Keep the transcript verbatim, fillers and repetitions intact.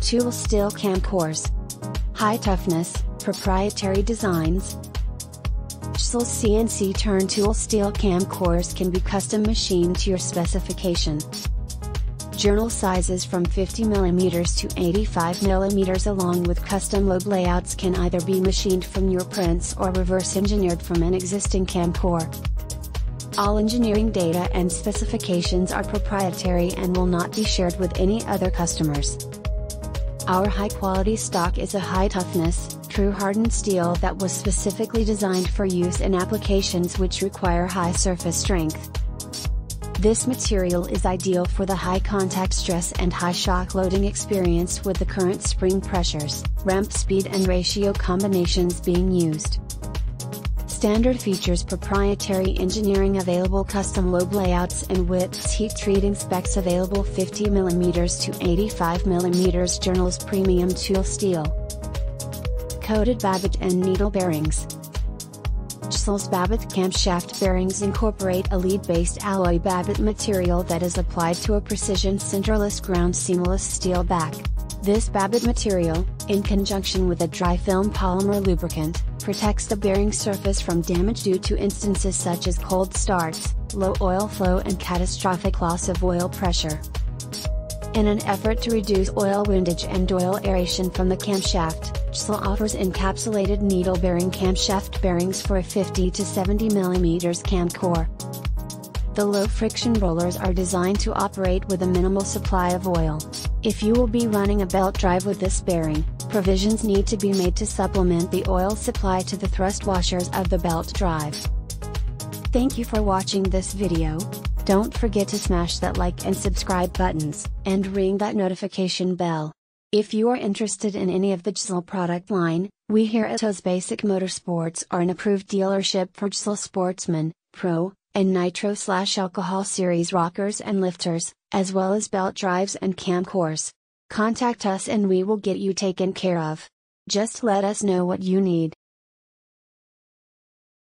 Tool steel cam cores. High toughness, proprietary designs. Schsel's C N C turn tool steel cam cores can be custom machined to your specification. Journal sizes from fifty millimeters to eighty-five millimeters along with custom load layouts can either be machined from your prints or reverse engineered from an existing cam core. All engineering data and specifications are proprietary and will not be shared with any other customers. Our high-quality stock is a high-toughness, true hardened steel that was specifically designed for use in applications which require high surface strength. This material is ideal for the high contact stress and high shock loading experienced with the current spring pressures, ramp speed and ratio combinations being used. Standard features: proprietary engineering available, custom lobe layouts and widths, heat treating specs available, fifty millimeters to eighty-five millimeters journals, premium tool steel, coated Babbitt and needle bearings. Schsel's Babbitt camshaft bearings incorporate a lead-based alloy Babbitt material that is applied to a precision centerless ground seamless steel back. This Babbitt material, in conjunction with a dry film polymer lubricant, protects the bearing surface from damage due to instances such as cold starts, low oil flow and catastrophic loss of oil pressure. In an effort to reduce oil woundage and oil aeration from the camshaft, Schsel offers encapsulated needle bearing camshaft bearings for a fifty to seventy millimeter cam core. The low friction rollers are designed to operate with a minimal supply of oil. If you will be running a belt drive with this bearing, provisions need to be made to supplement the oil supply to the thrust washers of the belt drive. Thank you for watching this video. Don't forget to smash that like and subscribe buttons, and ring that notification bell. If you are interested in any of the Schsel product line, we here at Uzbasic Motorsports are an approved dealership for Schsel Sportsman, Pro, and Nitro/Alcohol Series rockers and lifters, as well as belt drives and cam cores. Contact us and we will get you taken care of. Just let us know what you need.